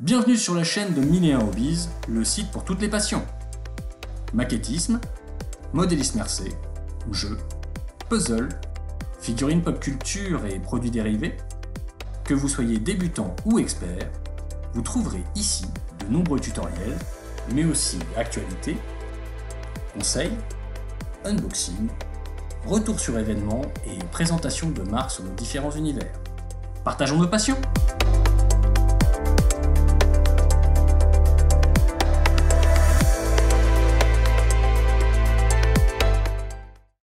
Bienvenue sur la chaîne de 1001Hobbies, le site pour toutes les passions. Maquettisme, modélisme RC, jeux, puzzles, figurines pop culture et produits dérivés. Que vous soyez débutant ou expert, vous trouverez ici de nombreux tutoriels, mais aussi actualités, conseils, unboxing, retours sur événements et présentations de marques sur nos différents univers. Partageons nos passions!